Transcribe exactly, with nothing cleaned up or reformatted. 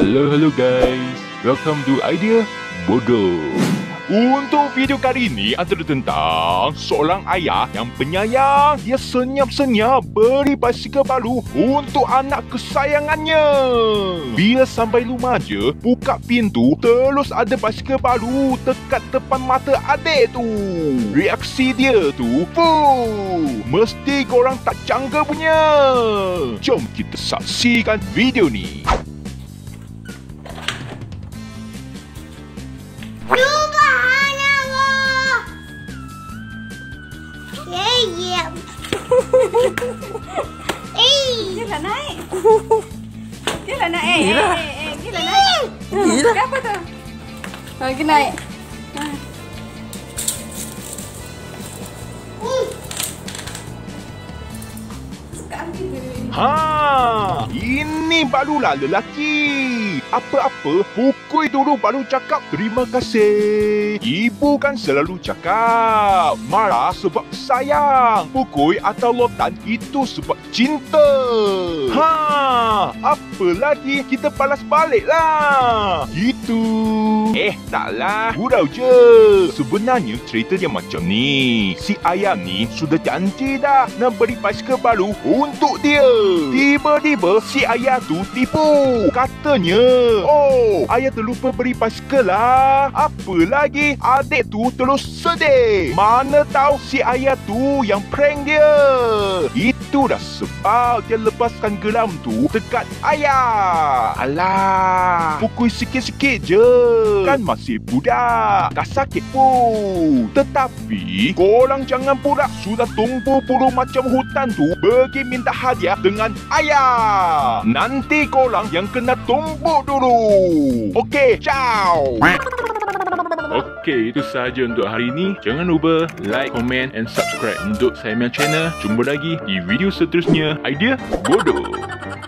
Hello, hello guys, welcome to Idea Bodoh. Untuk video kali ini antara tentang seorang ayah yang penyayang, dia senyap-senyap beri basikal baru untuk anak kesayangannya. Bila sampai rumah je, buka pintu, terus ada basikal baru dekat depan mata adik tu. Reaksi dia tu, fuh, mesti korang tak jangka punya. Jom kita saksikan video ni. Yeah. Eh, dia nak naik. Dia nak naik. Eh, eh, eh, dia nak naik. Gila. Kenapa tu? Lagi naik. Ha. Ha, ini barulah lelaki. Apa-apa pukul dulu baru cakap terima kasih. Ibu kan selalu cakap marah sebab sayang, pukul atau lotan itu sebab cinta. Ha, apa lagi, kita balas baliklah. Gitu. Eh, taklah, gurau je. Sebenarnya cerita dia macam ni. Si ayah ni sudah janji dah nak beri basikal baru untuk dia. Tiba-tiba si ayah tu tipu. Katanya, oh, ayah terlupa beri basikal lah. Apa lagi, adik tu terus sedih. Mana tahu si ayah tu yang prank dia. Itu dah sebab dia lepaskan geram tu dekat ayah. Alah, pukul sikit-sikit je, kan masih budak, tak sakit pun. Tetapi korang jangan pula sudah tumpu puluh macam hutan tu pergi minta hadiah dengan ayah. Nanti korang yang kena tumbuk dulu. Okey, ciao. Okey, itu sahaja untuk hari ini. Jangan lupa like, comment and subscribe untuk saya punya channel. Jumpa lagi di video seterusnya Idea Bodoh.